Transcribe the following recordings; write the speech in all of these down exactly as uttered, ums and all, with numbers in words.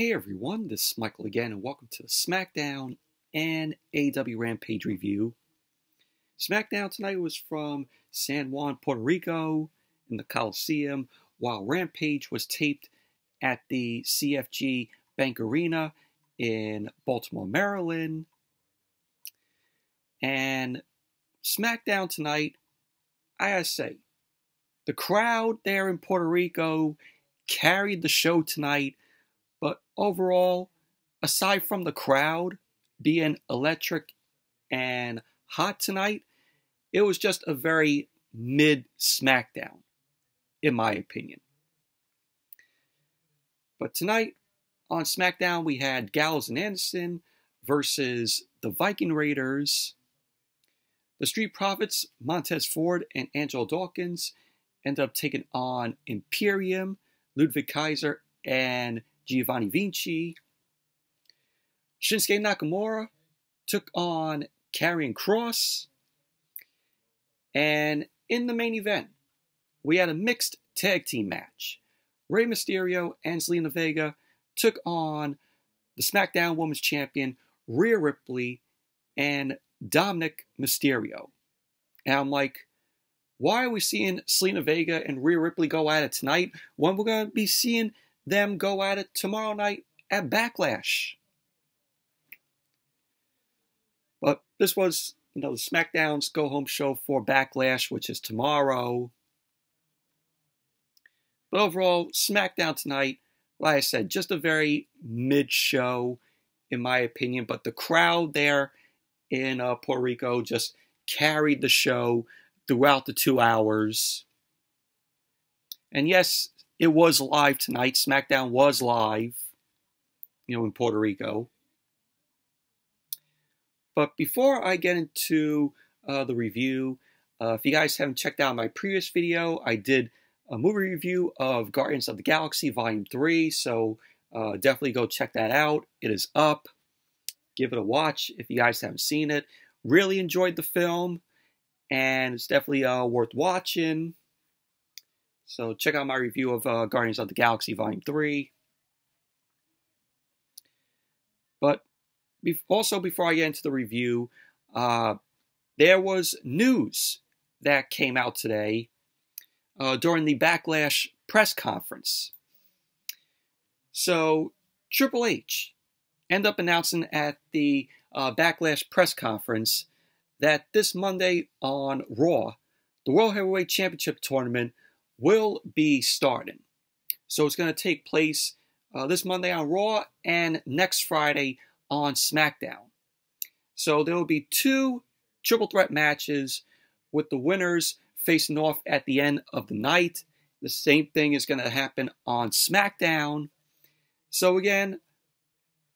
Hey everyone, this is Michael again, and welcome to the SmackDown and A E W Rampage review. SmackDown tonight was from San Juan, Puerto Rico, in the Coliseum, while Rampage was taped at the C F G Bank Arena in Baltimore, Maryland. And SmackDown tonight, I gotta say, the crowd there in Puerto Rico carried the show tonight. But overall, aside from the crowd being electric and hot tonight, it was just a very mid-SmackDown, in my opinion. But tonight on SmackDown, we had Gallows and Anderson versus the Viking Raiders, the Street Profits, Montez Ford and Angelo Dawkins, ended up taking on Imperium, Ludwig Kaiser, and Giovanni Vinci. Shinsuke Nakamura took on Karrion Kross. And in the main event, we had a mixed tag team match. Rey Mysterio and Zelina Vega took on the SmackDown Women's Champion, Rhea Ripley, and Dominik Mysterio. And I'm like, why are we seeing Zelina Vega and Rhea Ripley go at it tonight when we're going to be seeing them go at it tomorrow night at Backlash? But this was, you know, the SmackDown's go-home show for Backlash, which is tomorrow. But overall, SmackDown tonight, like I said, just a very mid-show, in my opinion. But the crowd there in uh, Puerto Rico just carried the show throughout the two hours. And yes, it was live tonight. SmackDown was live, you know, in Puerto Rico. But before I get into uh, the review, uh, if you guys haven't checked out my previous video, I did a movie review of Guardians of the Galaxy Volume three, so uh, definitely go check that out. It is up. Give it a watch if you guys haven't seen it. Really enjoyed the film, and it's definitely uh, worth watching. So check out my review of uh, Guardians of the Galaxy Volume three. But be also before I get into the review, uh, there was news that came out today uh, during the Backlash press conference. So Triple H ended up announcing at the uh, Backlash press conference that this Monday on Raw, the World Heavyweight Championship Tournament will be starting. So it's going to take place uh, this Monday on Raw and next Friday on SmackDown. So there will be two triple threat matches with the winners facing off at the end of the night. The same thing is going to happen on SmackDown. So again,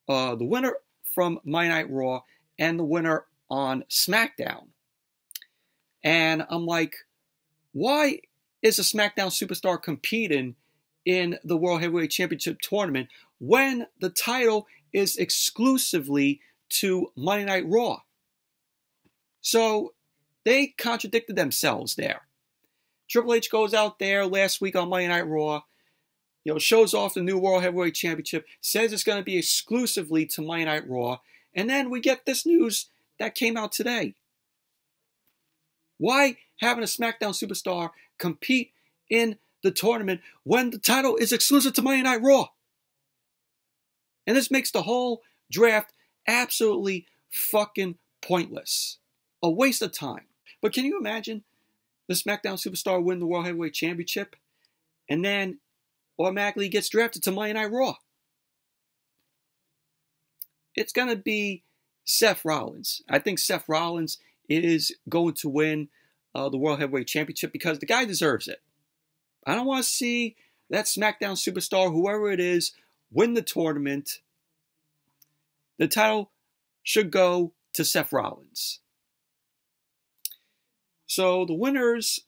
uh, the winner from Monday Night Raw and the winner on SmackDown. And I'm like, why is a SmackDown superstar competing in the World Heavyweight Championship Tournament when the title is exclusively to Monday Night Raw? So they contradicted themselves there. Triple H goes out there last week on Monday Night Raw, you know, shows off the new World Heavyweight Championship, says it's going to be exclusively to Monday Night Raw, and then we get this news that came out today. Why having a SmackDown superstar compete in the tournament when the title is exclusive to Monday Night Raw? And this makes the whole draft absolutely fucking pointless. A waste of time. But can you imagine the SmackDown superstar win the World Heavyweight Championship and then automatically gets drafted to Monday Night Raw? It's going to be Seth Rollins. I think Seth Rollins is going to win uh, the World Heavyweight Championship because the guy deserves it. I don't want to see that SmackDown superstar, whoever it is, win the tournament. The title should go to Seth Rollins. So the winners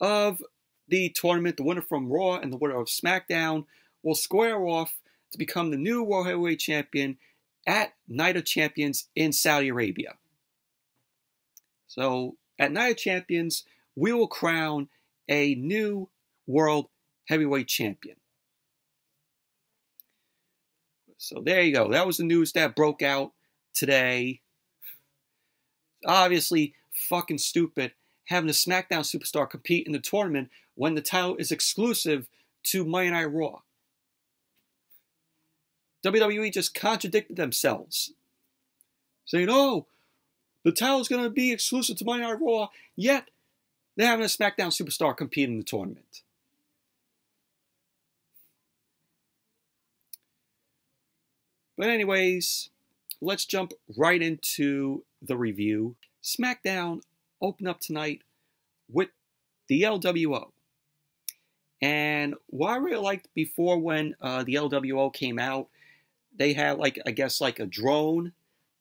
of the tournament, the winner from Raw and the winner of SmackDown, will square off to become the new World Heavyweight Champion at Night of Champions in Saudi Arabia. So at Night of Champions, we will crown a new World Heavyweight Champion. So there you go. That was the news that broke out today. Obviously, fucking stupid having a SmackDown superstar compete in the tournament when the title is exclusive to Monday Night Raw. W W E just contradicted themselves, saying, "Oh, the title is going to be exclusive to Monday Night Raw," yet they're having a SmackDown superstar compete in the tournament. But anyways, let's jump right into the review. SmackDown opened up tonight with the L W O. And what I really liked before, when uh, the L W O came out, they had, like, I guess, like a drone,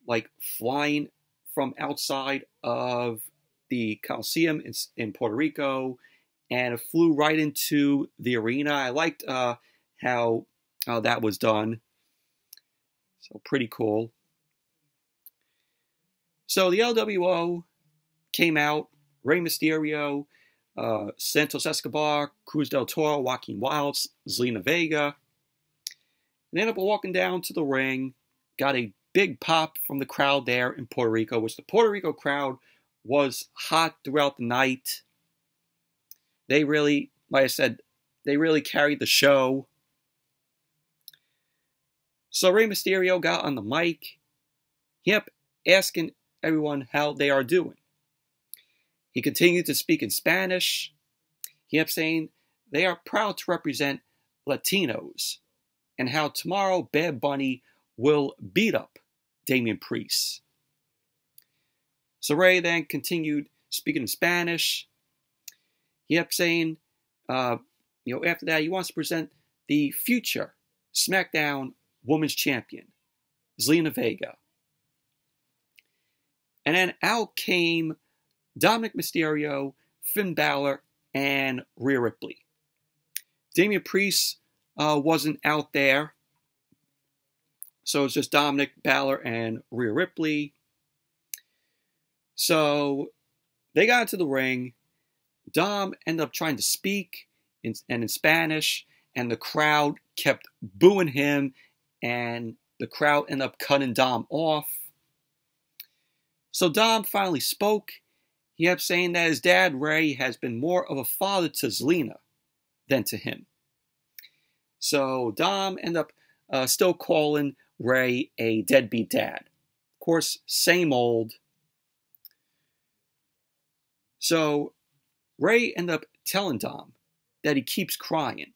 like, flying from outside of the Coliseum in, in Puerto Rico, and it flew right into the arena. I liked uh, how uh, that was done. So pretty cool. So the L W O came out. Rey Mysterio, uh, Santos Escobar, Cruz del Toro, Joaquin Wilds, Zelina Vega. And ended up walking down to the ring. Got a big pop from the crowd there in Puerto Rico, which the Puerto Rico crowd was hot throughout the night. They really, like I said, they really carried the show. So Rey Mysterio got on the mic, yep, asking everyone how they are doing. He continued to speak in Spanish, yep, saying they are proud to represent Latinos, and how tomorrow Bad Bunny will beat up Damian Priest. So Rey then continued speaking in Spanish, yep, saying, uh, you know, after that he wants to present the future SmackDown Women's Champion, Zelina Vega. And then out came Dominik Mysterio, Finn Balor, and Rhea Ripley. Damian Priest uh, wasn't out there, so it's just Dominik, Balor, and Rhea Ripley. So they got into the ring. Dom ended up trying to speak in, and in Spanish, and the crowd kept booing him. And the crowd ended up cutting Dom off. So Dom finally spoke. He kept saying that his dad, Rey, has been more of a father to Zelina than to him. So Dom ended up uh, still calling Rey a deadbeat dad. Of course, same old. So Rey ended up telling Dom that he keeps crying.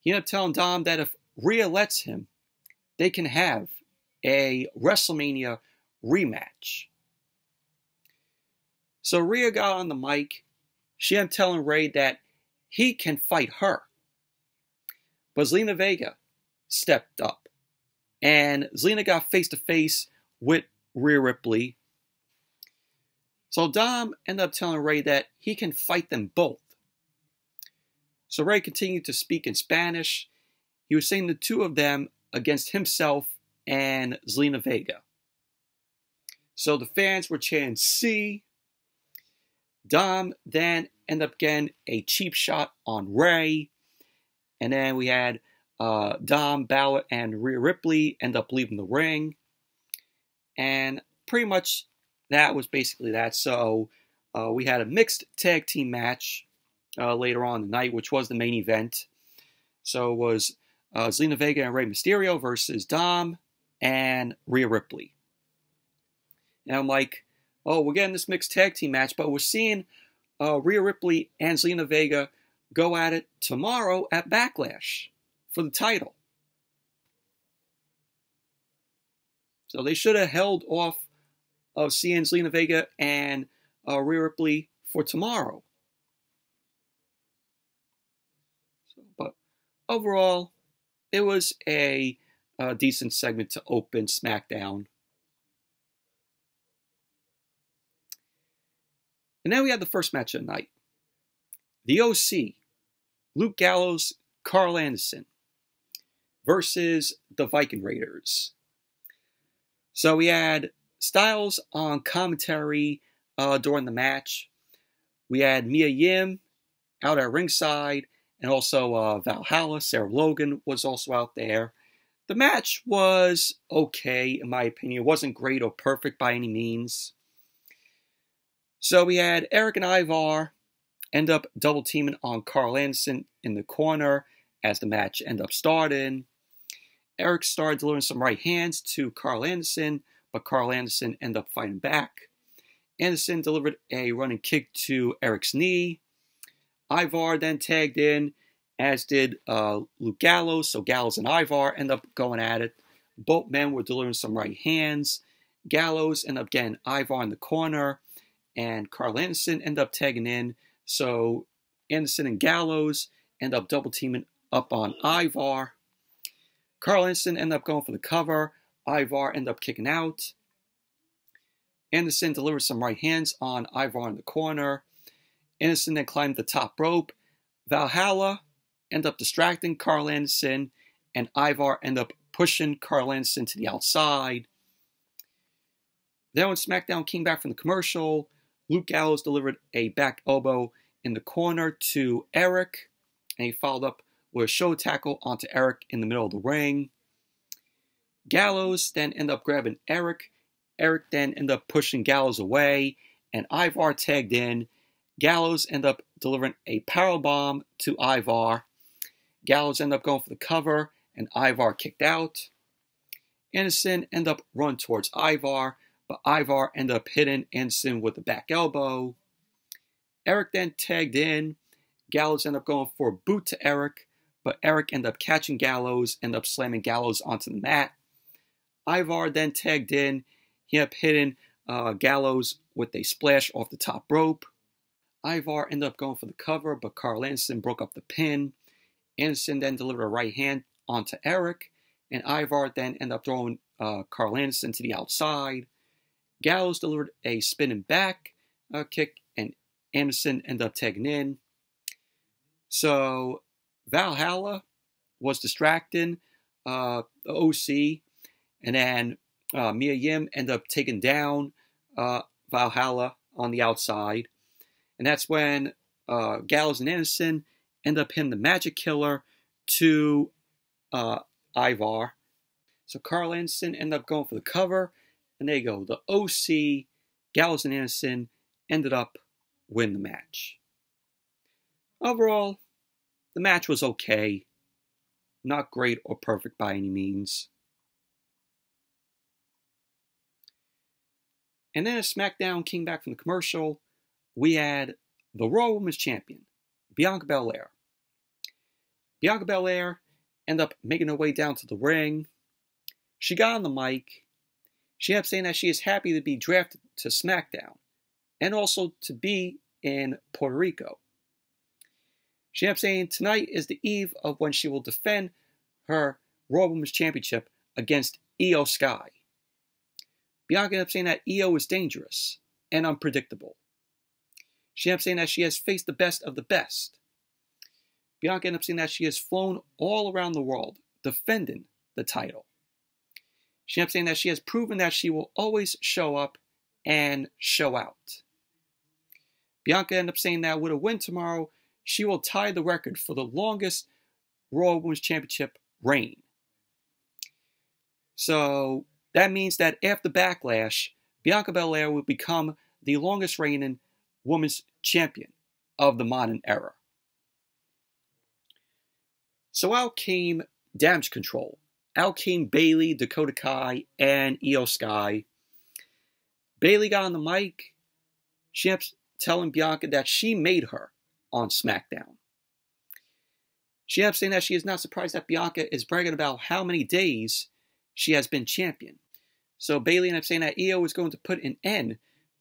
He ended up telling Dom that if Rhea lets him, they can have a WrestleMania rematch. So Rhea got on the mic. She ended up telling Rey that he can fight her. But Zelina Vega stepped up. And Zelina got face-to-face with Rhea Ripley. So Dom ended up telling Rey that he can fight them both. So Rey continued to speak in Spanish. He was saying the two of them against himself and Zelina Vega. So the fans were chanting C. Dom then ended up getting a cheap shot on Rey. And then we had uh, Dom, Balor, and Rhea Ripley end up leaving the ring. And pretty much that was basically that. So uh, we had a mixed tag team match uh, later on in the night, which was the main event. So it was Uh, Zelina Vega and Rey Mysterio versus Dom and Rhea Ripley. And I'm like, oh, we're getting this mixed tag team match, but we're seeing uh, Rhea Ripley and Zelina Vega go at it tomorrow at Backlash for the title. So they should have held off of seeing Zelina Vega and uh, Rhea Ripley for tomorrow. So, but overall, it was a, a decent segment to open SmackDown. And then we had the first match of the night. The O C, Luke Gallows, Carl Anderson, versus the Viking Raiders. So we had Styles on commentary uh, during the match. We had Mia Yim out at ringside. And also uh, Valhalla, Sarah Logan was also out there. The match was okay, in my opinion. It wasn't great or perfect by any means. So we had Eric and Ivar end up double-teaming on Carl Anderson in the corner as the match end up starting. Eric started delivering some right hands to Carl Anderson, but Carl Anderson ended up fighting back. Anderson delivered a running kick to Eric's knee. Ivar then tagged in, as did uh, Luke Gallows. So Gallows and Ivar end up going at it. Both men were delivering some right hands. Gallows ended up getting Ivar in the corner, and Carl Anderson ended up tagging in. So Anderson and Gallows end up double teaming up on Ivar. Carl Anderson ended up going for the cover. Ivar ended up kicking out. Anderson delivered some right hands on Ivar in the corner. Anderson then climbed the top rope. Valhalla ended up distracting Carl Anderson, and Ivar ended up pushing Carl Anderson to the outside. Then when SmackDown came back from the commercial, Luke Gallows delivered a back elbow in the corner to Eric, and he followed up with a show tackle onto Eric in the middle of the ring. Gallows then ended up grabbing Eric. Eric then ended up pushing Gallows away, and Ivar tagged in. Gallows ended up delivering a powerbomb to Ivar. Gallows ended up going for the cover, and Ivar kicked out. Anderson ended up running towards Ivar, but Ivar ended up hitting Anderson with a back elbow. Eric then tagged in. Gallows ended up going for a boot to Eric, but Eric ended up catching Gallows, ended up slamming Gallows onto the mat. Ivar then tagged in. He ended up hitting uh, Gallows with a splash off the top rope. Ivar ended up going for the cover, but Carl Anderson broke up the pin. Anderson then delivered a right hand onto Eric, and Ivar then ended up throwing uh, Carl Anderson to the outside. Gallows delivered a spinning back uh, kick, and Anderson ended up tagging in. So Valhalla was distracting uh, the O C, and then uh, Mia Yim ended up taking down uh, Valhalla on the outside. And that's when uh, Gallows and Anderson end up hitting the Magic Killer to uh, Ivar. So Carl Anderson ended up going for the cover. And there you go. The O C, Gallows and Anderson, ended up winning the match. Overall, the match was okay. Not great or perfect by any means. And then as SmackDown came back from the commercial, we had the Raw Women's Champion, Bianca Belair. Bianca Belair ended up making her way down to the ring. She got on the mic. She ended up saying that she is happy to be drafted to SmackDown and also to be in Puerto Rico. She ended up saying tonight is the eve of when she will defend her Raw Women's Championship against I Y O SKY. Bianca ended up saying that I Y O is dangerous and unpredictable. She ended up saying that she has faced the best of the best. Bianca ended up saying that she has flown all around the world, defending the title. She ended up saying that she has proven that she will always show up and show out. Bianca ended up saying that with a win tomorrow, she will tie the record for the longest Raw Women's Championship reign. So that means that after Backlash, Bianca Belair will become the longest reigning Women's Champion of the modern era. So out came Damage Control. Out came Bayley, Dakota Kai, and I Y O SKY. Bayley got on the mic. She kept telling Bianca that she made her on SmackDown. She kept saying that she is not surprised that Bianca is bragging about how many days she has been champion. So Bayley ended up saying that I Y O is going to put an end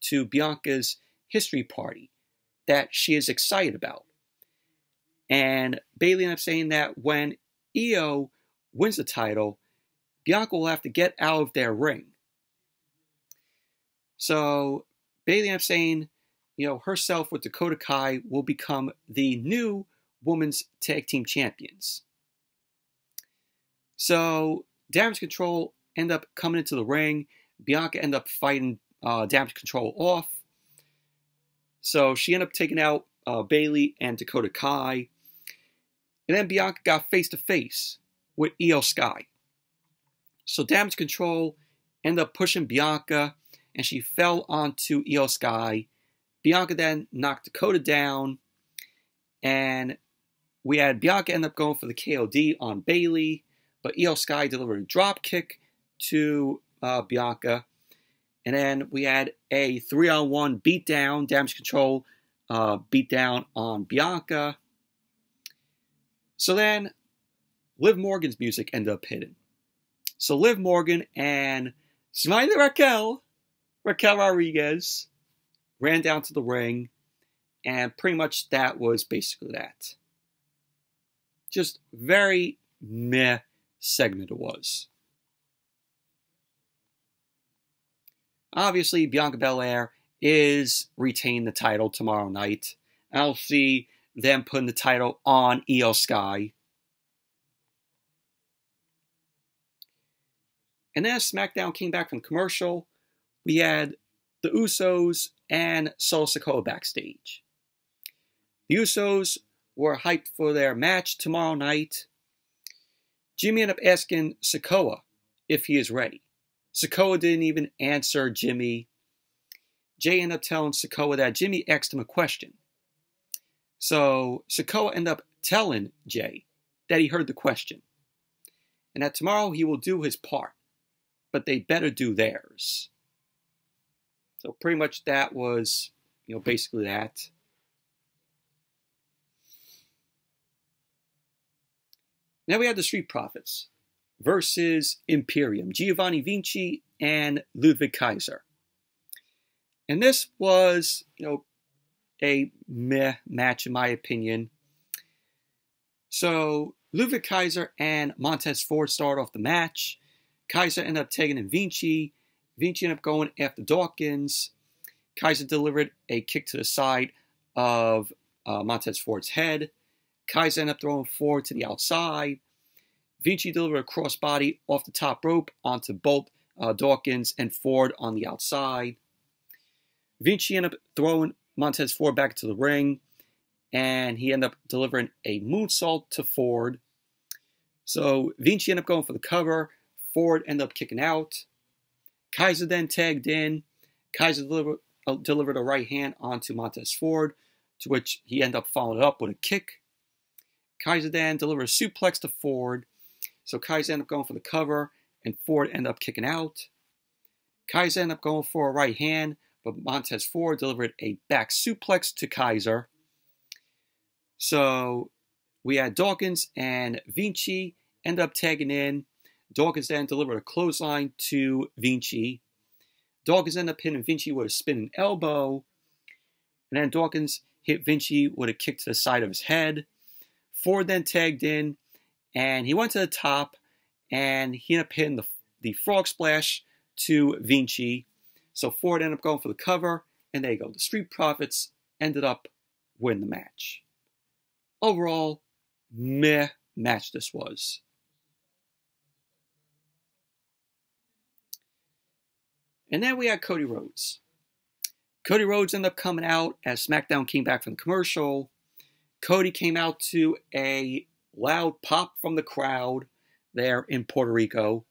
to Bianca's history party that she is excited about. And Bayley ended up saying that when I Y O wins the title, Bianca will have to get out of their ring. So Bayley ended up saying, you know, herself with Dakota Kai will become the new women's tag team champions. So Damage Control ended up coming into the ring. Bianca ended up fighting uh, Damage Control off. So she ended up taking out uh, Bayley and Dakota Kai. And then Bianca got face-to-face with I Y O SKY. So Damage Control ended up pushing Bianca, and she fell onto I Y O S K Y. Bianca then knocked Dakota down, and we had Bianca end up going for the K O D on Bayley, but I Y O S K Y delivered a drop kick to uh, Bianca, and then we had a three on one beatdown, Damage Control uh, beatdown on Bianca. So then Liv Morgan's music ended up hitting. So Liv Morgan and Smiley Raquel, Raquel Rodriguez, ran down to the ring, and pretty much that was basically that. Just very meh segment it was. Obviously, Bianca Belair is retaining the title tomorrow night. I'll see them putting the title on I Y O S K Y. And then as SmackDown came back from commercial, we had the Usos and Solo Sikoa backstage. The Usos were hyped for their match tomorrow night. Jimmy ended up asking Sikoa if he is ready. Sikoa didn't even answer Jimmy. Jay ended up telling Sikoa that Jimmy asked him a question. So Sikoa ended up telling Jay that he heard the question, and that tomorrow he will do his part, but they better do theirs. So pretty much that was, you know, basically that. Now we had the Street Profits versus Imperium, Giovanni Vinci and Ludwig Kaiser. And this was, you know, a meh match in my opinion. So Ludwig Kaiser and Montez Ford started off the match. Kaiser ended up taking in Vinci. Vinci ended up going after Dawkins. Kaiser delivered a kick to the side of uh, Montez Ford's head. Kaiser ended up throwing Ford to the outside. Vinci delivered a crossbody off the top rope onto both uh, Dawkins and Ford on the outside. Vinci ended up throwing Montez Ford back to the ring, and he ended up delivering a moonsault to Ford. So Vinci ended up going for the cover. Ford ended up kicking out. Kaiser then tagged in. Kaiser deliver, uh, delivered a right hand onto Montez Ford, to which he ended up following it up with a kick. Kaiser then delivered a suplex to Ford. So Kaiser ended up going for the cover, and Ford ended up kicking out. Kaiser ended up going for a right hand, but Montez Ford delivered a back suplex to Kaiser. So we had Dawkins and Vinci end up tagging in. Dawkins then delivered a clothesline to Vinci. Dawkins ended up hitting Vinci with a spinning elbow. And then Dawkins hit Vinci with a kick to the side of his head. Ford then tagged in, and he went to the top, and he ended up hitting the, the frog splash to Vinci. So Ford ended up going for the cover, and there you go. The Street Profits ended up winning the match. Overall, meh match this was. And then we had Cody Rhodes. Cody Rhodes ended up coming out as SmackDown came back from the commercial. Cody came out to a loud pop from the crowd there in Puerto Rico.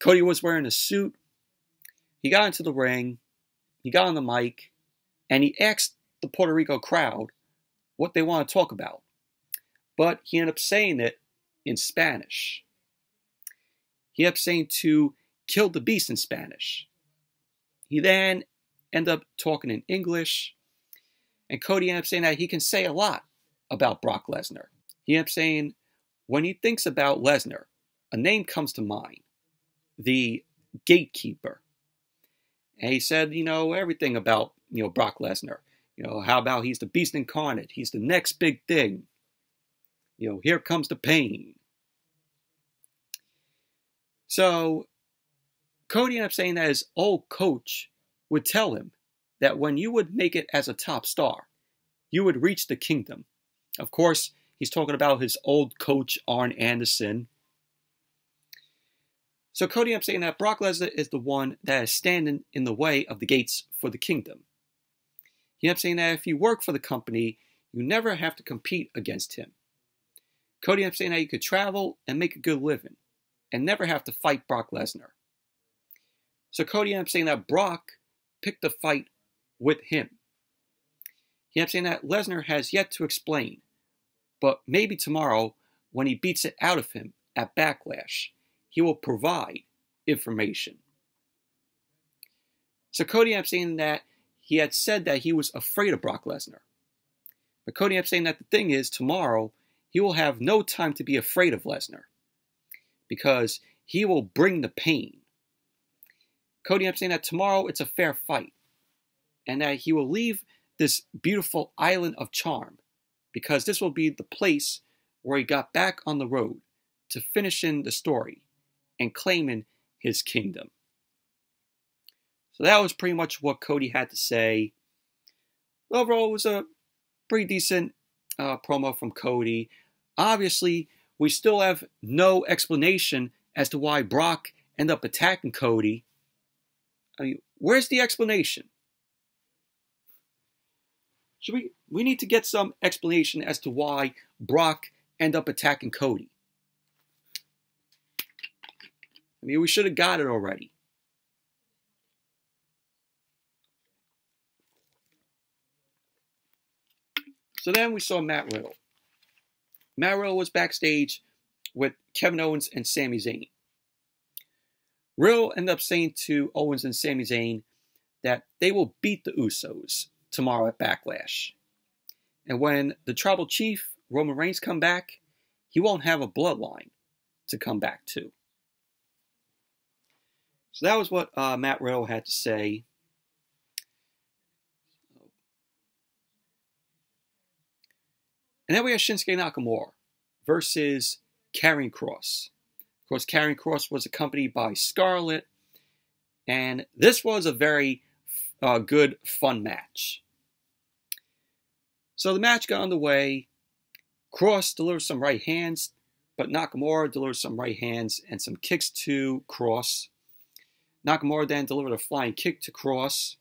Cody was wearing a suit. He got into the ring. He got on the mic. And he asked the Puerto Rico crowd what they want to talk about. But he ended up saying it in Spanish. He ended up saying to kill the beast in Spanish. He then ended up talking in English, and Cody ended up saying that he can say a lot about Brock Lesnar. He ended up saying, when he thinks about Lesnar, a name comes to mind, the Gatekeeper. And he said, you know, everything about, you know, Brock Lesnar. You know, how about he's the beast incarnate, he's the next big thing. You know, here comes the pain. So Cody ended up saying that his old coach would tell him that when you would make it as a top star, you would reach the kingdom. Of course, he's talking about his old coach, Arn Anderson. So Cody ended up saying that Brock Lesnar is the one that is standing in the way of the gates for the kingdom. He ended up saying that if you work for the company, you never have to compete against him. Cody ended up saying that you could travel and make a good living. and never have to fight Brock Lesnar. So Cody ended up saying that Brock picked a fight with him. He ended up saying that Lesnar has yet to explain, but maybe tomorrow, when he beats it out of him at Backlash, he will provide information. So Cody ended up saying that he had said that he was afraid of Brock Lesnar. But Cody ended up saying that the thing is, tomorrow, he will have no time to be afraid of Lesnar, because he will bring the pain. Cody ended up saying that tomorrow it's a fair fight, and that he will leave this beautiful island of charm, because this will be the place where he got back on the road to finishing the story and claiming his kingdom. So that was pretty much what Cody had to say. Overall, it was a pretty decent uh, promo from Cody. Obviously, we still have no explanation as to why Brock ended up attacking Cody. I mean, where's the explanation? Should we, we need to get some explanation as to why Brock ended up attacking Cody. I mean, we should have got it already. So then we saw Matt Riddle. Matt Riddle was backstage with Kevin Owens and Sami Zayn. Riddle ended up saying to Owens and Sami Zayn that they will beat the Usos tomorrow at Backlash. And when the Tribal Chief, Roman Reigns, come back, he won't have a bloodline to come back to. So that was what uh, Matt Riddle had to say. And then we have Shinsuke Nakamura versus Karrion Kross. Of course, Karrion Kross was accompanied by Scarlett. And this was a very uh, good, fun match. So the match got underway. Kross delivers some right hands, but Nakamura delivers some right hands and some kicks to Kross. Nakamura then delivered a flying kick to Kross.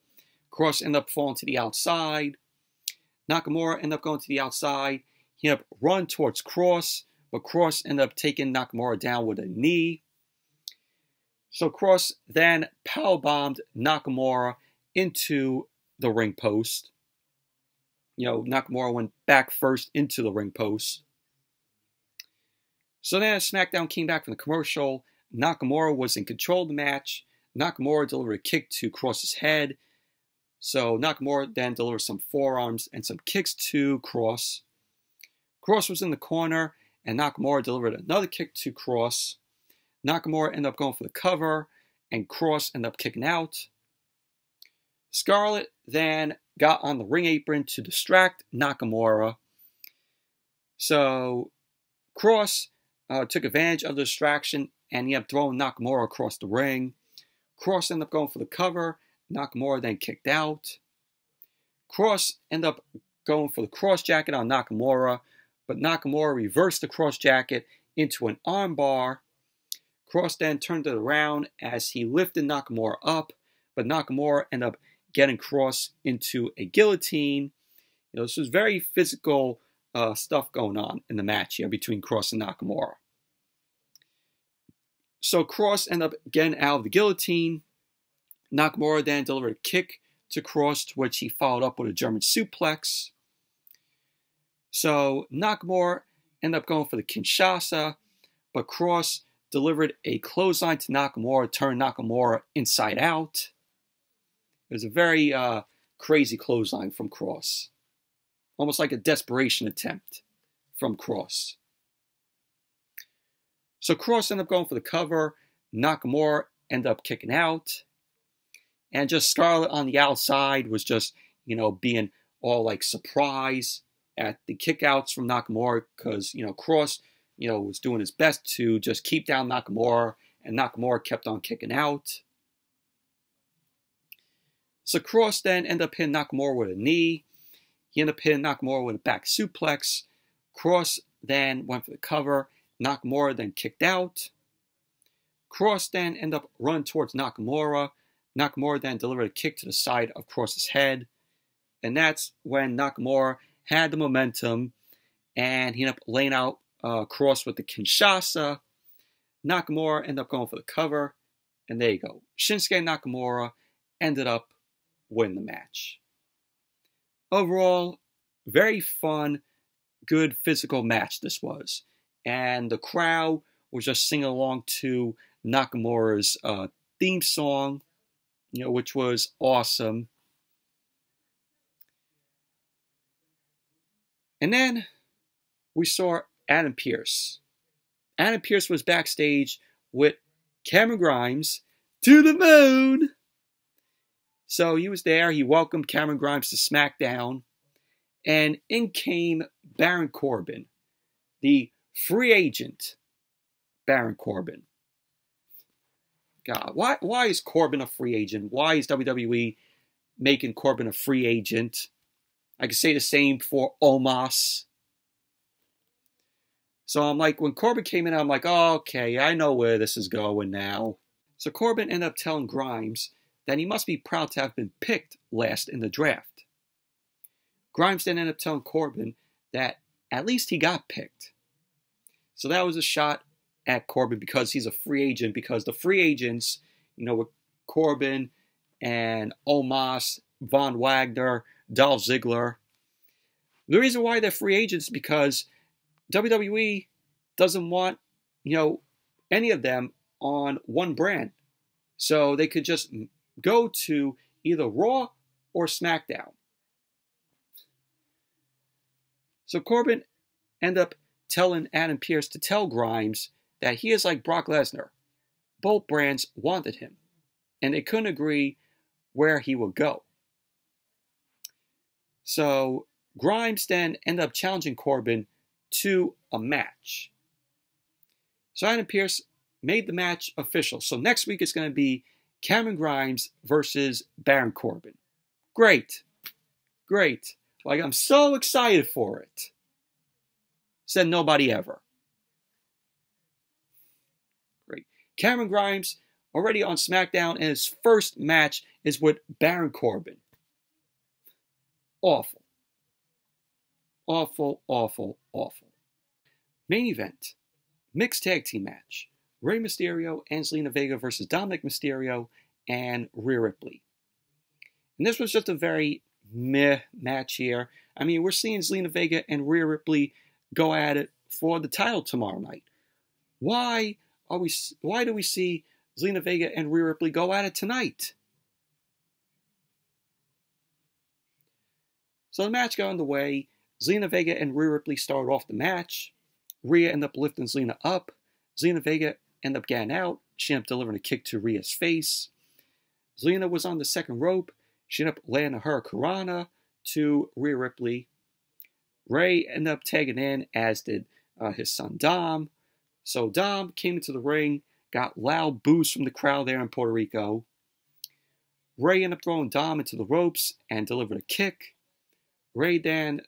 Kross ended up falling to the outside. Nakamura ended up going to the outside. He ended up running towards Kross, but Kross ended up taking Nakamura down with a knee. So Kross then powerbombed Nakamura into the ring post. You know, Nakamura went back first into the ring post. So then SmackDown came back from the commercial. Nakamura was in control of the match. Nakamura delivered a kick to Kross's head. So Nakamura then delivered some forearms and some kicks to Kross. Kross was in the corner, and Nakamura delivered another kick to Kross. Nakamura ended up going for the cover, and Kross ended up kicking out. Scarlett then got on the ring apron to distract Nakamura. So Kross uh, took advantage of the distraction, and he ended up throwing Nakamura across the ring. Kross ended up going for the cover. Nakamura then kicked out. Kross ended up going for the cross jacket on Nakamura, but Nakamura reversed the cross jacket into an armbar. Kross then turned it around as he lifted Nakamura up, but Nakamura ended up getting Kross into a guillotine. You know, this was very physical uh, stuff going on in the match here between Kross and Nakamura. So Kross ended up getting out of the guillotine. Nakamura then delivered a kick to Kross, to which he followed up with a German suplex. So Nakamura ended up going for the Kinshasa, but Kross delivered a clothesline to Nakamura, turned Nakamura inside out. It was a very uh, crazy clothesline from Kross. Almost like a desperation attempt from Kross. So Kross ended up going for the cover. Nakamura ended up kicking out. And just Scarlett on the outside was just, you know, being all like surprised at the kickouts from Nakamura, because, you know, Kross, you know, was doing his best to just keep down Nakamura, and Nakamura kept on kicking out. So Kross then ended up hitting Nakamura with a knee. He ended up hitting Nakamura with a back suplex. Kross then went for the cover. Nakamura then kicked out. Kross then ended up running towards Nakamura. Nakamura then delivered a kick to the side of Kross's head. And that's when Nakamura had the momentum, and he ended up laying out uh, Kross with the Kinshasa. Nakamura ended up going for the cover, and there you go. Shinsuke Nakamura ended up winning the match. Overall, very fun, good physical match this was. And the crowd was just singing along to Nakamura's uh, theme song, you know, which was awesome. And then we saw Adam Pearce. Adam Pearce was backstage with Cameron Grimes to the moon. So he was there. He welcomed Cameron Grimes to SmackDown. And in came Baron Corbin, the free agent Baron Corbin. God, why, why is Corbin a free agent? Why is W W E making Corbin a free agent? I could say the same for Omos. So I'm like, when Corbin came in, I'm like, oh, okay, I know where this is going now. So Corbin ended up telling Grimes that he must be proud to have been picked last in the draft. Grimes then ended up telling Corbin that at least he got picked. So that was a shot at Corbin because he's a free agent, because the free agents, you know, with Corbin and Omos, Von Wagner, Dolph Ziggler. The reason why they're free agents is because W W E doesn't want, you know, any of them on one brand. So they could just go to either Raw or SmackDown. So Corbin ended up telling Adam Pearce to tell Grimes that he is like Brock Lesnar. Both brands wanted him, and they couldn't agree where he would go. So Grimes then ended up challenging Corbin to a match. So Adam Pearce made the match official. So next week it's going to be Cameron Grimes versus Baron Corbin. Great. Great. Like, I'm so excited for it. Said nobody ever. Great. Cameron Grimes, already on SmackDown, and his first match is with Baron Corbin. Awful. Awful, awful, awful. Main event. Mixed tag team match. Rey Mysterio and Zelina Vega versus Dominik Mysterio and Rhea Ripley. And this was just a very meh match here. I mean, we're seeing Zelina Vega and Rhea Ripley go at it for the title tomorrow night. Why are we? Why do we see Zelina Vega and Rhea Ripley go at it tonight? So the match got underway. Zelina Vega and Rhea Ripley started off the match. Rhea ended up lifting Zelina up. Zelina Vega ended up getting out. She ended up delivering a kick to Rhea's face. Zelina was on the second rope. She ended up landing her Hurricanrana to Rhea Ripley. Rey ended up tagging in, as did uh, his son Dom. So Dom came into the ring, got loud boos from the crowd there in Puerto Rico. Rey ended up throwing Dom into the ropes and delivered a kick. Rey then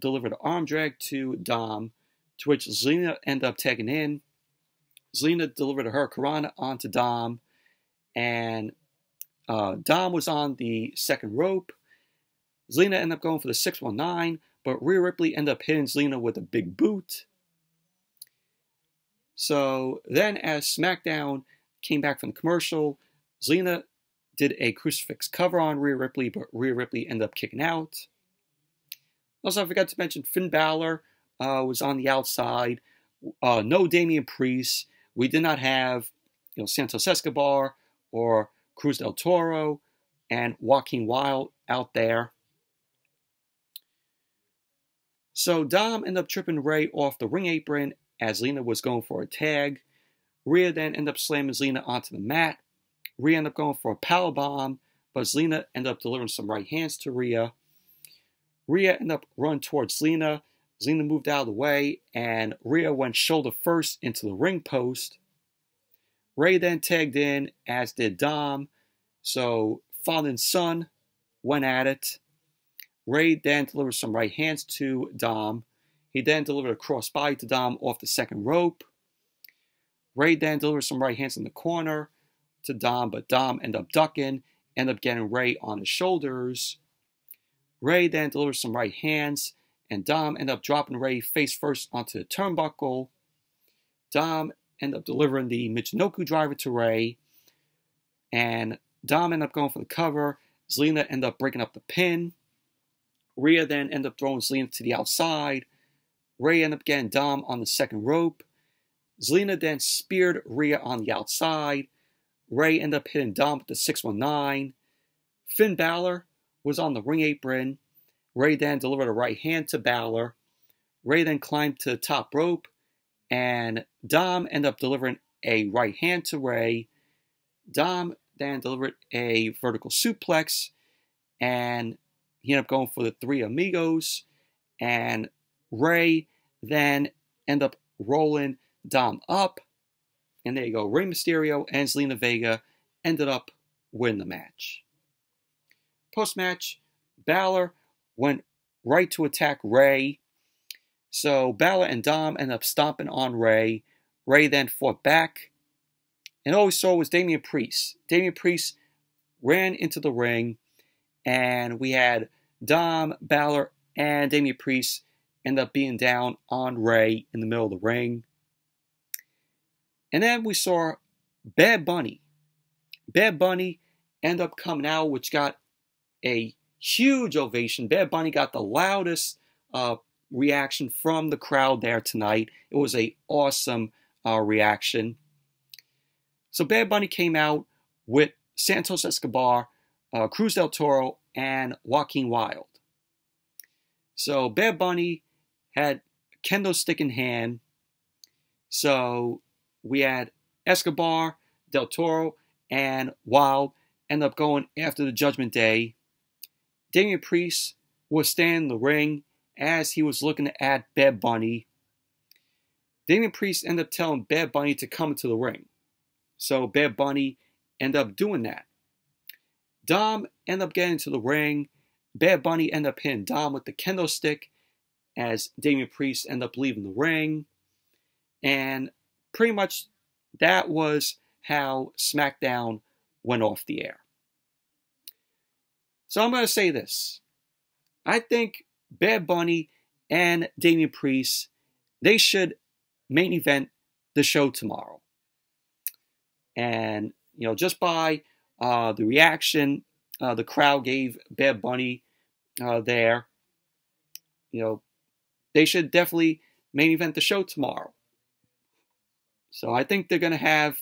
delivered an arm drag to Dom, to which Zelina ended up tagging in. Zelina delivered a Hurricanrana onto Dom, and uh, Dom was on the second rope. Zelina ended up going for the six one nine. But Rhea Ripley ended up hitting Zelina with a big boot. So then as SmackDown came back from the commercial, Zelina did a crucifix cover on Rhea Ripley, but Rhea Ripley ended up kicking out. Also, I forgot to mention Finn Balor uh, was on the outside. Uh, no Damian Priest. We did not have, you know, Santos Escobar or Cruz del Toro and Joaquin Wilde out there. So Dom ended up tripping Rey off the ring apron as Zelina was going for a tag. Rhea then ended up slamming Zelina onto the mat. Rhea ended up going for a powerbomb, but Zelina ended up delivering some right hands to Rhea. Rhea ended up running towards Zelina. Zelina moved out of the way, and Rhea went shoulder first into the ring post. Rey then tagged in, as did Dom. So father and son went at it. Rey then delivered some right hands to Dom. He then delivered a crossbody to Dom off the second rope. Rey then delivered some right hands in the corner to Dom, but Dom ended up ducking, ended up getting Rey on his shoulders. Rey then delivered some right hands, and Dom ended up dropping Rey face first onto the turnbuckle. Dom end up delivering the Michinoku driver to Rey, and Dom ended up going for the cover. Zelina ended up breaking up the pin. Rhea then ended up throwing Zelina to the outside. Rey ended up getting Dom on the second rope. Zelina then speared Rhea on the outside. Rey ended up hitting Dom with the six one nine. Finn Balor was on the ring apron. Rey then delivered a right hand to Balor. Rey then climbed to the top rope, and Dom ended up delivering a right hand to Rey. Dom then delivered a vertical suplex, and he ended up going for the Three Amigos, and Rey then ended up rolling Dom up, and there you go. Rey Mysterio and Zelina Vega ended up winning the match. Post-match, Balor went right to attack Rey. So Balor and Dom ended up stomping on Rey. Rey then fought back. And all we saw was Damian Priest. Damian Priest ran into the ring, and we had Dom, Balor, and Damian Priest end up being down on Rey in the middle of the ring. And then we saw Bad Bunny. Bad Bunny end up coming out, which got a huge ovation. Bad Bunny got the loudest uh, reaction from the crowd there tonight. It was an awesome uh, reaction. So Bad Bunny came out with Santos Escobar, uh, Cruz del Toro, and Joaquin Wilde. So Bad Bunny had a kendo stick in hand. So we had Escobar, Del Toro, and Wilde end up going after the Judgment Day. Damian Priest was standing in the ring as he was looking at Bad Bunny. Damian Priest ended up telling Bad Bunny to come into the ring. So Bad Bunny ended up doing that. Dom ended up getting to the ring. Bad Bunny ended up hitting Dom with the kendo stick as Damian Priest ended up leaving the ring. And pretty much that was how SmackDown went off the air. So I'm going to say this. I think Bad Bunny and Damian Priest, they should main event the show tomorrow. And, you know, just by uh, the reaction uh, the crowd gave Bad Bunny uh, there, you know, they should definitely main event the show tomorrow. So I think they're going to have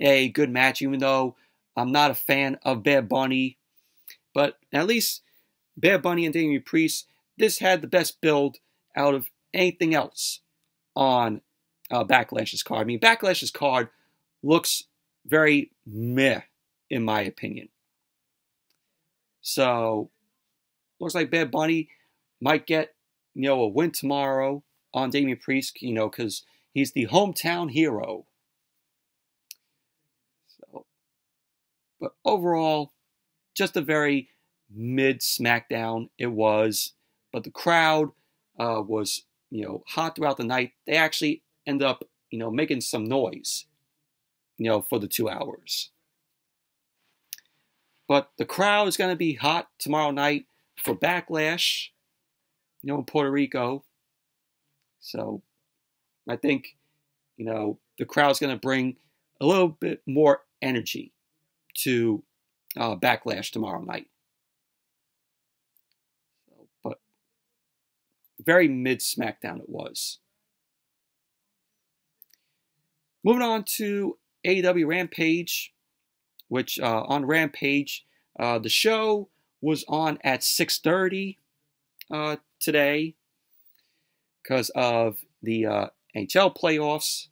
a good match, even though I'm not a fan of Bad Bunny. But at least Bad Bunny and Damian Priest, this had the best build out of anything else on uh, Backlash's card. I mean, Backlash's card looks very meh, in my opinion. So, looks like Bad Bunny might get, you know, a win tomorrow on Damian Priest, you know, because he's the hometown hero. So, but overall, just a very mid SmackDown it was. But the crowd uh, was, you know, hot throughout the night. They actually end up, you know, making some noise, you know, for the two hours. But the crowd is going to be hot tomorrow night for Backlash, you know, in Puerto Rico. So I think, you know, the crowd's going to bring a little bit more energy to uh, Backlash tomorrow night. But very mid-SmackDown it was. Moving on to A E W Rampage, which uh, on Rampage, uh, the show was on at six thirty uh, today because of the uh, N H L playoffs.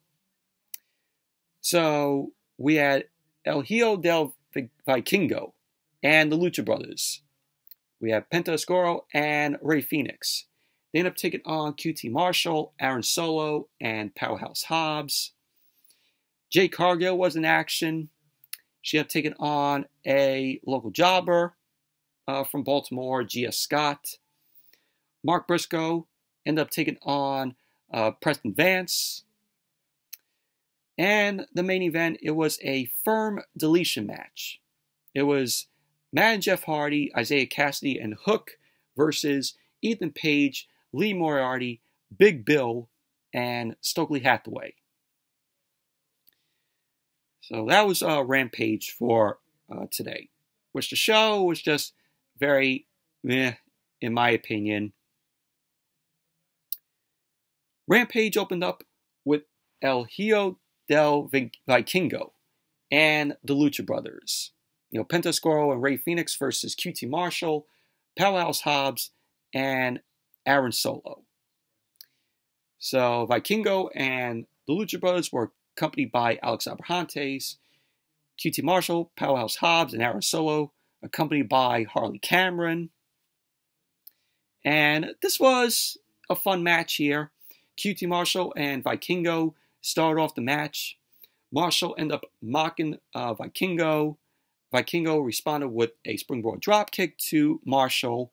So we had El Hijo del Vikingo and the Lucha Brothers. We have Penta Escoro and Rey Fenix. They end up taking on Q T Marshall, Aaron Solo, and Powerhouse Hobbs. Jay Cargill was in action. She had taken on a local jobber uh, from Baltimore, G S Scott. Mark Briscoe ended up taking on uh, Preston Vance. And the main event, it was a firm deletion match. It was Matt and Jeff Hardy, Isiah Kassidy, and Hook versus Ethan Page, Lee Moriarty, Big Bill, and Stokely Hathaway. So that was uh, Rampage for uh, today, which the show was just very meh, in my opinion. Rampage opened up with El Hijo del Vikingo and the Lucha Brothers. You know, Penta Escoro and Rey Fenix versus Q T Marshall, Powerhouse Hobbs, and Aaron Solo. So Vikingo and the Lucha Brothers were accompanied by Alex Abrahantes. Q T Marshall, Powerhouse Hobbs, and Aaron Solo, accompanied by Harley Cameron. And this was a fun match here. Q T Marshall and Vikingo started off the match. Marshall ended up mocking uh, Vikingo. Vikingo responded with a springboard dropkick to Marshall,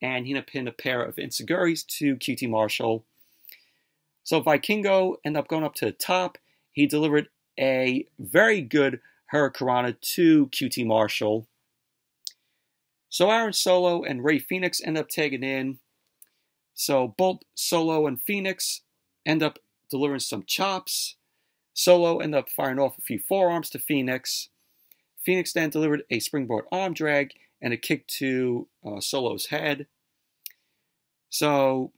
and he ended up pinning a pair of enziguris to Q T Marshall. So Vikingo ended up going up to the top. He delivered a very good hurricanrana to Q T Marshall. So Aaron Solo and Rey Fenix end up tagging in. So both Solo and Fenix end up delivering some chops. Solo ended up firing off a few forearms to Fenix. Fenix then delivered a springboard arm drag and a kick to uh, Solo's head. So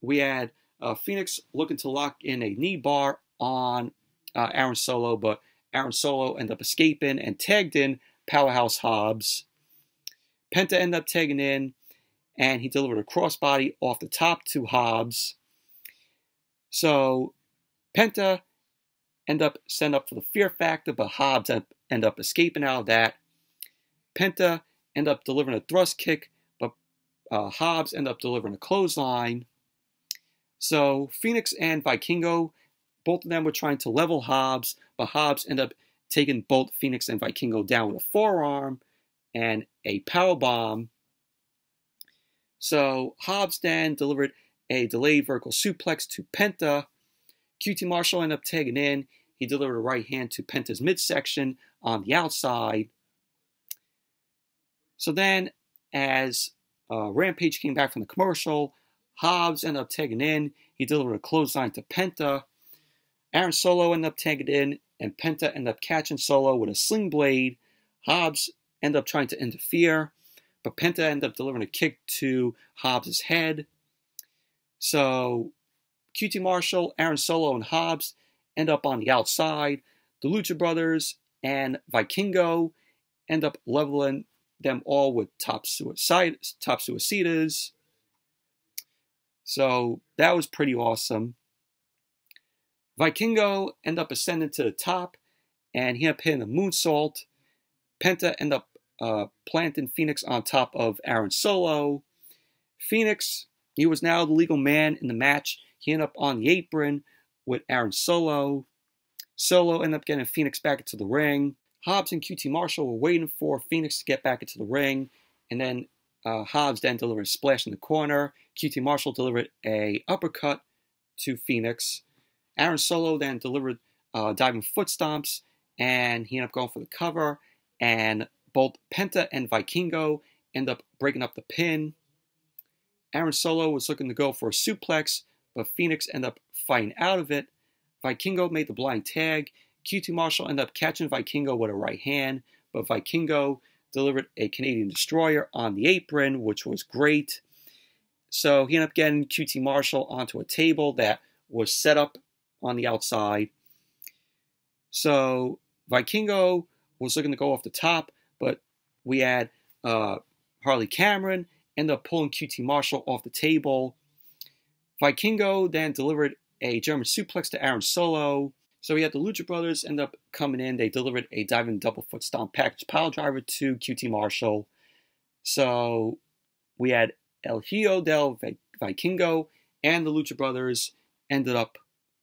we had uh, Fenix looking to lock in a knee bar on uh, Aaron Solo, but Aaron Solo ended up escaping and tagged in Powerhouse Hobbs. Penta ended up tagging in, and he delivered a crossbody off the top to Hobbs. So Penta ended up setting up for the fear factor, but Hobbs ended up escaping out of that. Penta ended up delivering a thrust kick, but uh, Hobbs ended up delivering a clothesline. So Fenix and Vikingo, both of them were trying to level Hobbs, but Hobbs ended up taking both Fenix and Vikingo down with a forearm and a powerbomb. So Hobbs then delivered a delayed vertical suplex to Penta. Q T Marshall ended up tagging in. He delivered a right hand to Penta's midsection on the outside. So then, as uh, Rampage came back from the commercial, Hobbs ended up tagging in. He delivered a clothesline to Penta. Aaron Solo ended up tagging in, and Penta ended up catching Solo with a sling blade. Hobbs ended up trying to interfere, but Penta ended up delivering a kick to Hobbs' head. So Q T Marshall, Aaron Solo, and Hobbs end up on the outside. The Lucha Brothers and Vikingo end up leveling them all with top suicide, top suicidas. So that was pretty awesome. Vikingo end up ascending to the top, and he ended up hitting a moonsault. Penta end up uh, planting Fenix on top of Aaron Solo. Fenix, he was now the legal man in the match. He ended up on the apron with Aaron Solo. Solo ended up getting Fenix back into the ring. Hobbs and Q T Marshall were waiting for Fenix to get back into the ring. And then uh, Hobbs then delivered a splash in the corner. Q T Marshall delivered a uppercut to Fenix. Aaron Solo then delivered uh, diving foot stomps. And he ended up going for the cover. And both Penta and Vikingo end up breaking up the pin. Aaron Solo was looking to go for a suplex, but Fenix ended up fighting out of it. Vikingo made the blind tag. Q T Marshall ended up catching Vikingo with a right hand, but Vikingo delivered a Canadian Destroyer on the apron, which was great. So he ended up getting Q T Marshall onto a table that was set up on the outside. So Vikingo was looking to go off the top, but we had uh, Harley Cameron end up pulling Q T Marshall off the table. Vikingo then delivered a German suplex to Aaron Solo. So we had the Lucha Brothers end up coming in. They delivered a diving double foot stomp package piledriver to Q T Marshall. So we had El Hijo del Vikingo and the Lucha Brothers ended up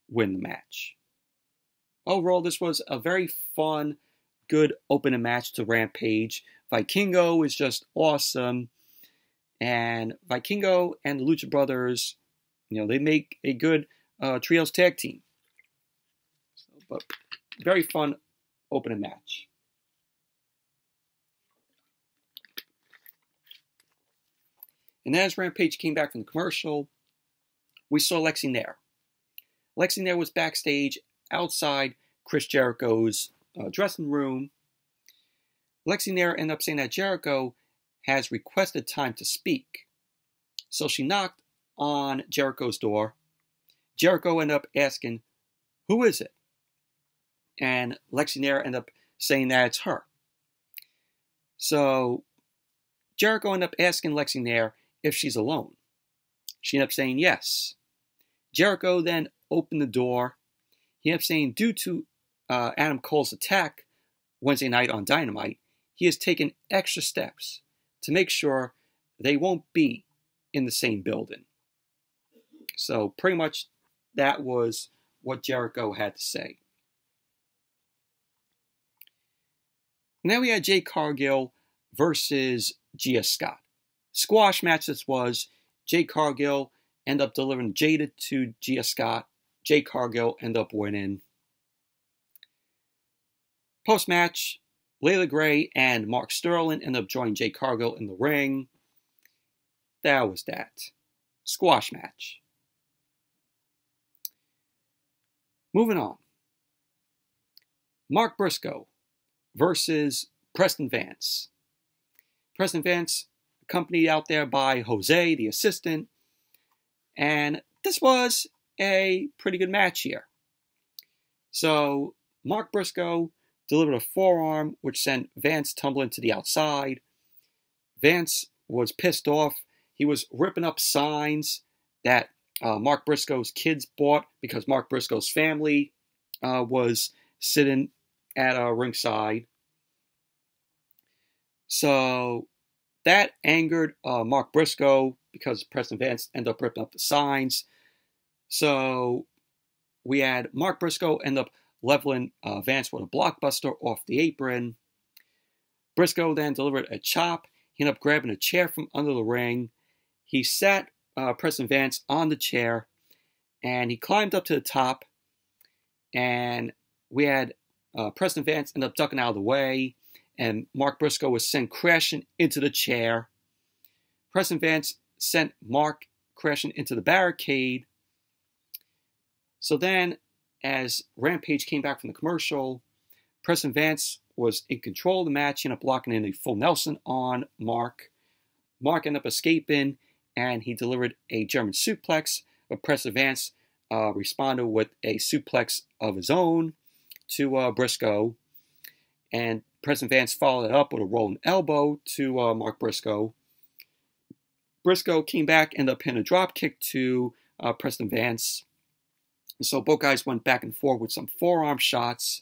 winning the match. Overall, this was a very fun, good opening match to Rampage. Vikingo is just awesome. And Vikingo and the Lucha Brothers, you know, they make a good uh, trios tag team. So, but very fun opening match. And as Rampage came back from the commercial, we saw Lexi Nair. Lexi Nair was backstage outside Chris Jericho's uh, dressing room, Lexi Nair ended up saying that Jericho has requested time to speak. So she knocked on Jericho's door. Jericho ended up asking, who is it? And Lexi Nair ended up saying that it's her. So Jericho ended up asking Lexi Nair if she's alone. She ended up saying yes. Jericho then opened the door. He ended up saying due to uh, Adam Cole's attack Wednesday night on Dynamite, he has taken extra steps to make sure they won't be in the same building. So pretty much that was what Jericho had to say. And then we had Jay Cargill versus G S Scott. Squash match this was. Jay Cargill ended up delivering Jada to G S Scott. Jay Cargill ended up winning. Post-match, Layla Gray and Mark Sterling ended up joining Jay Cargill in the ring. That was that. Squash match. Moving on. Mark Briscoe versus Preston Vance. Preston Vance, accompanied out there by Jose, the assistant. And this was a pretty good match here. So, Mark Briscoe delivered a forearm, which sent Vance tumbling to the outside. Vance was pissed off. He was ripping up signs that uh, Mark Briscoe's kids bought because Mark Briscoe's family uh, was sitting at uh, ringside. So that angered uh, Mark Briscoe because Preston Vance ended up ripping up the signs. So we had Mark Briscoe end up leveling uh, Vance with a blockbuster off the apron. Briscoe then delivered a chop. He ended up grabbing a chair from under the ring. He sat uh, Preston Vance on the chair, and he climbed up to the top. And we had uh, Preston Vance end up ducking out of the way, and Mark Briscoe was sent crashing into the chair. Preston Vance sent Mark crashing into the barricade. So then, as Rampage came back from the commercial, Preston Vance was in control of the match. He ended up locking in a full Nelson on Mark. Mark ended up escaping, and he delivered a German suplex. But Preston Vance uh, responded with a suplex of his own to uh, Briscoe. And Preston Vance followed it up with a rolling elbow to uh, Mark Briscoe. Briscoe came back and ended up pinning a drop kick to uh, Preston Vance. And so both guys went back and forth with some forearm shots.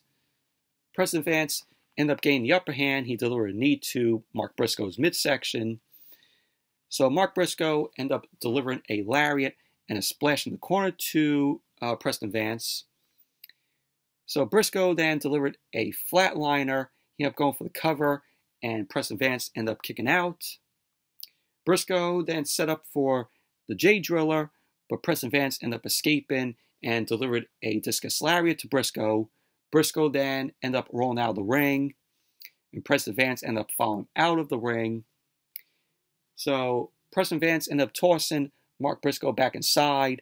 Preston Vance ended up gaining the upper hand. He delivered a knee to Mark Briscoe's midsection. So Mark Briscoe ended up delivering a lariat and a splash in the corner to uh, Preston Vance. So Briscoe then delivered a flatliner. He ended up going for the cover, and Preston Vance ended up kicking out. Briscoe then set up for the J-Driller, but Preston Vance ended up escaping and delivered a discus lariat to Briscoe. Briscoe then ended up rolling out of the ring, and Preston Vance ended up falling out of the ring. So Preston Vance ended up tossing Mark Briscoe back inside,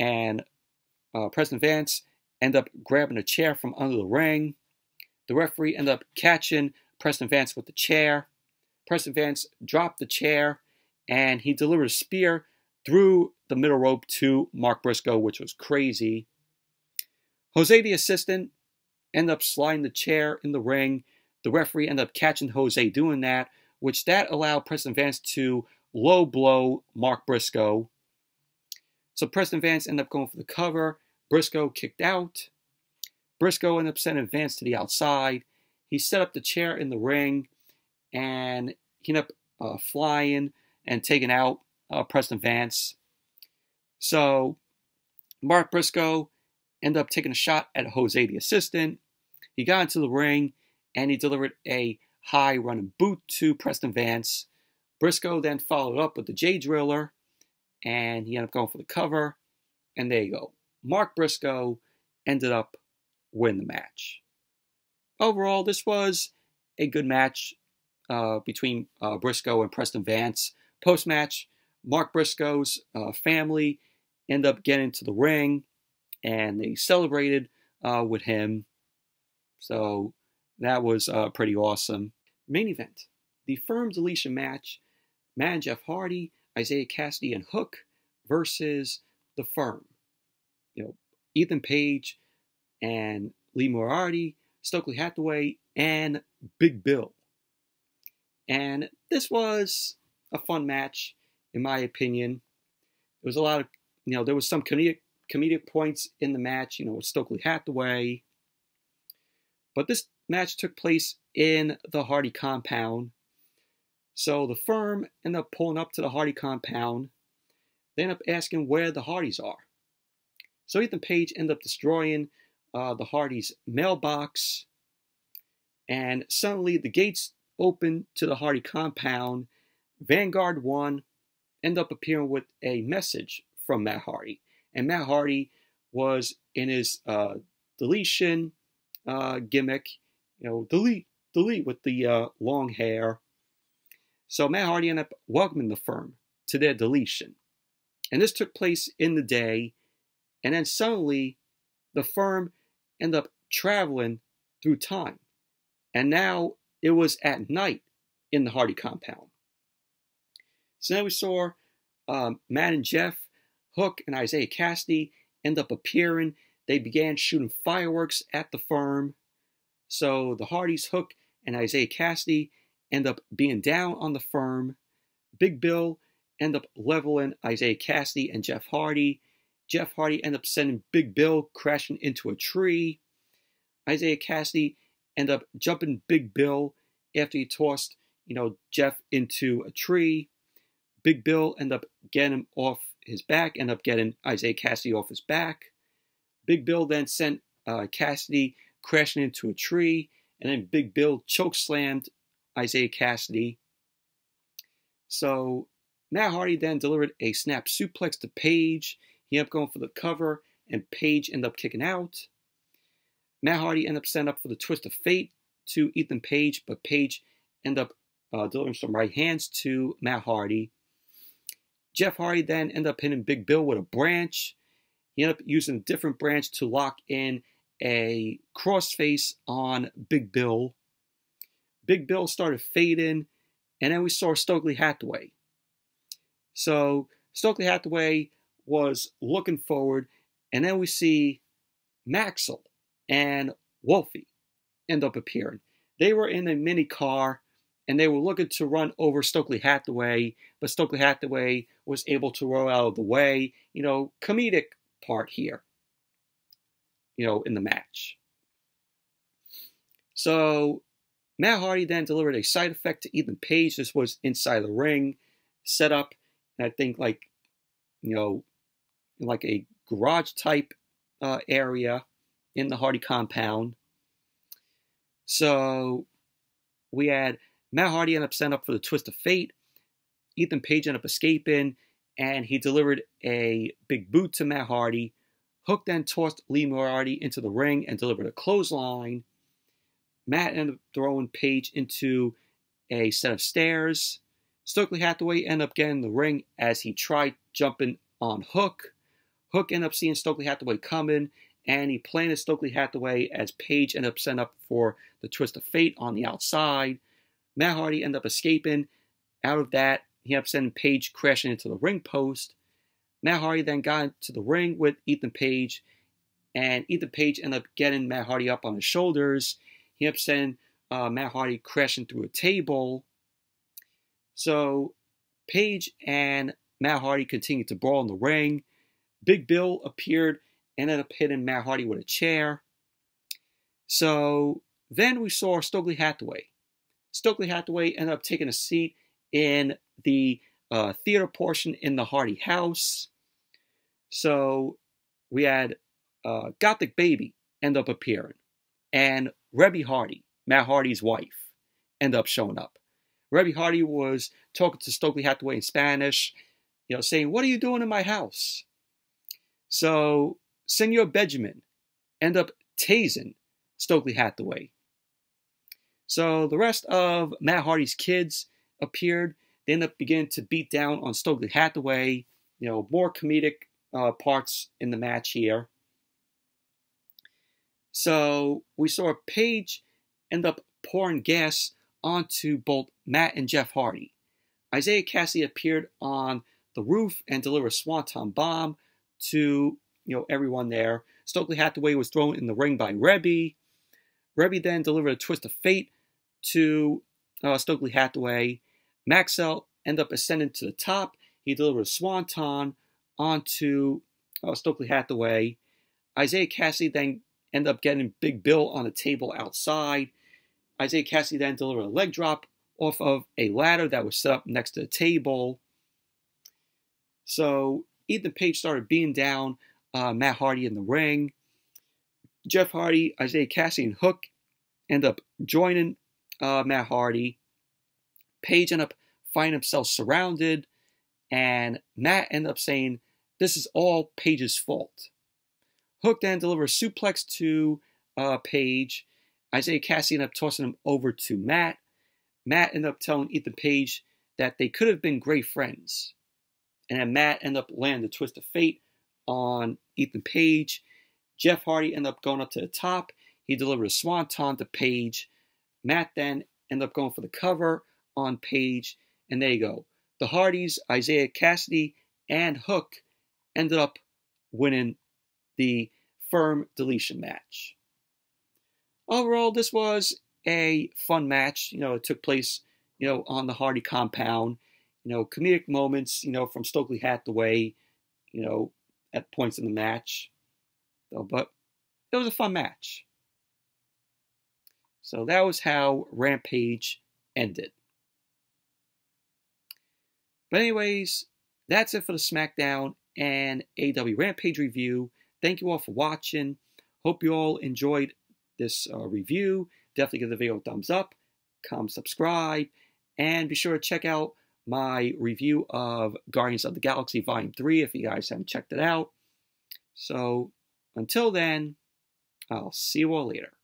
and uh, Preston Vance ended up grabbing a chair from under the ring. The referee ended up catching Preston Vance with the chair. Preston Vance dropped the chair, and he delivered a spear through the middle rope to Mark Briscoe, which was crazy. Jose, the assistant, ended up sliding the chair in the ring. The referee ended up catching Jose doing that, which that allowed Preston Vance to low blow Mark Briscoe. So Preston Vance ended up going for the cover. Briscoe kicked out. Briscoe ended up sending Vance to the outside. He set up the chair in the ring, and he ended up uh, flying and taking out Uh, Preston Vance. So Mark Briscoe ended up taking a shot at Jose, the assistant. He got into the ring, and he delivered a high running boot to Preston Vance. Briscoe then followed up with the J-Driller, and he ended up going for the cover. And there you go. Mark Briscoe ended up winning the match. Overall, this was a good match uh, between uh, Briscoe and Preston Vance. Post-match, Mark Briscoe's uh, family ended up getting to the ring, and they celebrated uh, with him. So that was uh, pretty awesome. Main event, the Firm Deletion match, Matt and Jeff Hardy, Isiah Kassidy and Hook versus the Firm. You know, Ethan Page and Lee Moriarty, Stokely Hathaway, and Big Bill. And this was a fun match, in my opinion. There was a lot of, you know, there was some comedic, comedic points in the match, you know, with Stokely Hathaway. But this match took place in the Hardy compound. So the Firm ended up pulling up to the Hardy compound. They ended up asking where the Hardys are. So Ethan Page ended up destroying uh, the Hardys' mailbox. And suddenly the gates open to the Hardy compound. Vanguard One ended up appearing with a message from Matt Hardy. And Matt Hardy was in his uh, deletion uh, gimmick. You know, delete, delete with the uh, long hair. So Matt Hardy ended up welcoming the Firm to their deletion. And this took place in the day. And then suddenly, the Firm ended up traveling through time. And now it was at night in the Hardy compound. So now we saw um, Matt and Jeff, Hook and Isiah Kassidy end up appearing. They began shooting fireworks at the Firm. So the Hardys, Hook and Isiah Kassidy end up being down on the Firm. Big Bill end up leveling Isiah Kassidy and Jeff Hardy. Jeff Hardy end up sending Big Bill crashing into a tree. Isiah Kassidy end up jumping Big Bill after he tossed, you know, Jeff into a tree. Big Bill end up getting him off his back, end up getting Isiah Kassidy off his back. Big Bill then sent uh, Kassidy crashing into a tree, and then Big Bill chokeslammed Isiah Kassidy. So Matt Hardy then delivered a snap suplex to Page. He ended up going for the cover, and Page ended up kicking out. Matt Hardy ended up setting up for the Twist of Fate to Ethan Page, but Page ended up uh, delivering some right hands to Matt Hardy. Jeff Hardy then ended up hitting Big Bill with a branch. He ended up using a different branch to lock in a crossface on Big Bill. Big Bill started fading, and then we saw Stokely Hathaway. So Stokely Hathaway was looking forward, and then we see Maxwell and Wolfie end up appearing. They were in a mini car, and they were looking to run over Stokely Hathaway, but Stokely Hathaway was able to roll out of the way. You know, comedic part here, you know, in the match. So Matt Hardy then delivered a side effect to Ethan Page. This was inside the ring set up, and I think like, you know, like a garage type uh, area in the Hardy compound. So we had Matt Hardy end up setting up for the Twist of Fate. Ethan Page ended up escaping, and he delivered a big boot to Matt Hardy. Hook then tossed Lee Moriarty into the ring and delivered a clothesline. Matt ended up throwing Page into a set of stairs. Stokely Hathaway ended up getting in the ring as he tried jumping on Hook. Hook ended up seeing Stokely Hathaway coming, and he planted Stokely Hathaway as Page ended up setting up for the Twist of Fate on the outside. Matt Hardy ended up escaping. Out of that, he ended up sending Page crashing into the ring post. Matt Hardy then got into the ring with Ethan Page, and Ethan Page ended up getting Matt Hardy up on his shoulders. He ended up sending uh, Matt Hardy crashing through a table. So Page and Matt Hardy continued to brawl in the ring. Big Bill appeared and ended up hitting Matt Hardy with a chair. So then we saw Stokely Hathaway. Stokely Hathaway ended up taking a seat in the uh, theater portion in the Hardy house. So we had uh, Gothic Baby end up appearing. And Rebby Hardy, Matt Hardy's wife, end up showing up. Rebby Hardy was talking to Stokely Hathaway in Spanish, you know, saying, "What are you doing in my house?" So Senor Benjamin end up tasing Stokely Hathaway. So the rest of Matt Hardy's kids appeared. They end up beginning to beat down on Stokely Hathaway. You know, more comedic uh, parts in the match here. So we saw Paige end up pouring gas onto both Matt and Jeff Hardy. Isiah Kassidy appeared on the roof and delivered a Swanton bomb to, you know, everyone there. Stokely Hathaway was thrown in the ring by Reby. Reby then delivered a twist of fate to uh, Stokely Hathaway. Maxell ended up ascending to the top. He delivered a Swanton onto uh, Stokely Hathaway. Isiah Kassidy then ended up getting Big Bill on a table outside. Isiah Kassidy then delivered a leg drop off of a ladder that was set up next to the table. So Ethan Page started beating down uh, Matt Hardy in the ring. Jeff Hardy, Isiah Kassidy, and Hook end up joining uh, Matt Hardy. Page ended up finding himself surrounded, and Matt ended up saying, "This is all Page's fault." Hook then delivers a suplex to uh, Page. Isiah Kassidy ended up tossing him over to Matt. Matt ended up telling Ethan Page that they could have been great friends. And then Matt ended up landing the twist of fate on Ethan Page. Jeff Hardy ended up going up to the top. He delivered a swanton to Page. Matt then ended up going for the cover on Page. And there you go. The Hardys, Isiah Kassidy, and Hook ended up winning the firm deletion match. Overall, this was a fun match. You know, it took place, you know, on the Hardy compound. You know, comedic moments, you know, from Stokely Hathaway, you know, at points in the match. So, but it was a fun match. So that was how Rampage ended. But anyways, that's it for the SmackDown and A E W Rampage review. Thank you all for watching. Hope you all enjoyed this uh, review. Definitely give the video a thumbs up, come subscribe, and be sure to check out my review of Guardians of the Galaxy Volume three if you guys haven't checked it out. So until then, I'll see you all later.